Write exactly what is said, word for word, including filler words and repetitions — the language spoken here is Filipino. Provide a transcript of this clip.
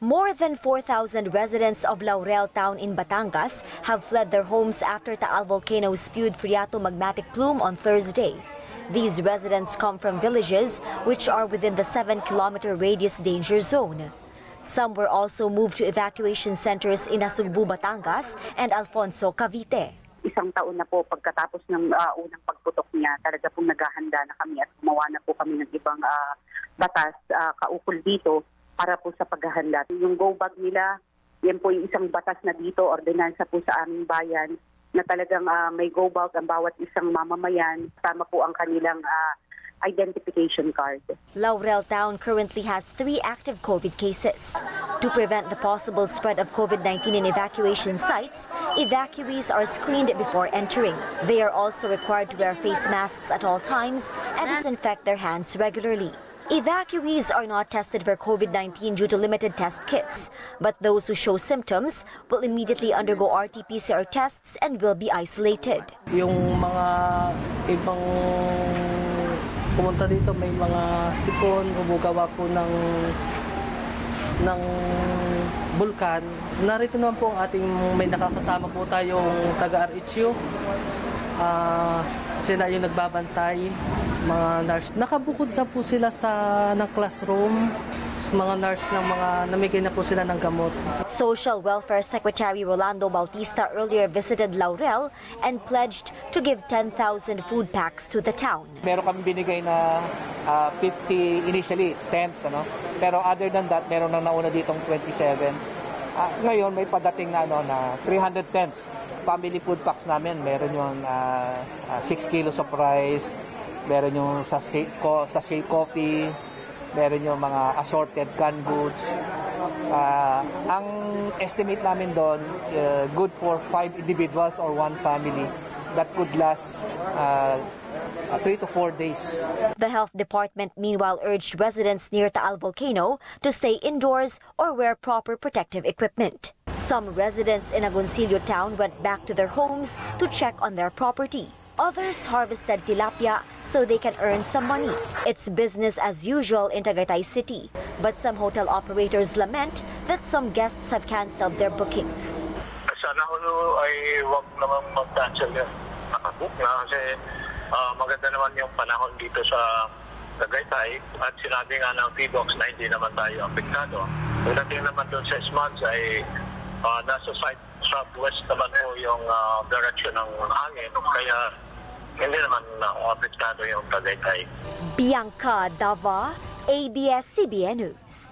More than four thousand residents of Laurel Town in Batangas have fled their homes after Taal Volcano spewed phreatomagmatic plume on Thursday. These residents come from villages which are within the seven-kilometer radius danger zone. Some were also moved to evacuation centers in Nasugbu, Batangas and Alfonso, Cavite. Isang taon na po pagkatapos ng uh, unang pagputok niya, talaga pong naghahanda na kami at gumawa na po kami ng ibang uh, batas uh, kaukol dito para po sa paghahanda. Yung go bag nila, yan po yung isang batas na dito, ordinansa po sa aming bayan, na talagang uh, may go bag ang bawat isang mamamayan, tama po ang kanilang uh, identification card. Laurel Town currently has three active COVID cases. To prevent the possible spread of COVID nineteen in evacuation sites, evacuees are screened before entering. They are also required to wear face masks at all times and disinfect their hands regularly. Evacuees are not tested for COVID nineteen due to limited test kits, but those who show symptoms will immediately undergo R T P C R tests and will be isolated. Yung mga ibang pumunta dito may mga sipon, gumagawa po ng, ng bulkan. Narito naman po ang ating may nakakasama po tayong taga-R H U. Uh, sila yung nagbabantay. Mga nurse. Nakabukod na po sila sa ng classroom, mga nurse ng mga namigay na po sila ng gamot. Social Welfare Secretary Rolando Bautista earlier visited Laurel and pledged to give ten thousand food packs to the town. Meron kami binigay na uh, fifty initially, tents, ano? Pero other than that, meron na nauna ditong twenty-seven. Uh, ngayon may padating na, ano, na three hundred tents. Family food packs namin, meron yung uh, uh, six kilos of rice, meron yung sachet coffee, meron yung mga assorted canned goods. Uh, ang estimate namin doon, uh, good for five individuals or one family. That could last uh, three to four days. The health department meanwhile urged residents near Taal Volcano to stay indoors or wear proper protective equipment. Some residents in Agoncillo town went back to their homes to check on their property. Others harvested tilapia so they can earn some money. It's business as usual in Tagaytay City, but some hotel operators lament that some guests have canceled their bookings. Sana ho ay huwag namang mag-cancel yan. Nakabook na kasi uh, maganda naman yung panahon dito sa Tagaytay at sinabi nga ng T-Box na hindi naman tayo apektado. Pagdating naman doon sa six months ay uh, nasa side southwest naman po yung uh, direction ng hangin kaya hindi naman uh, apektado yung Tagaytay. Bianca Dava, A B S C B N News.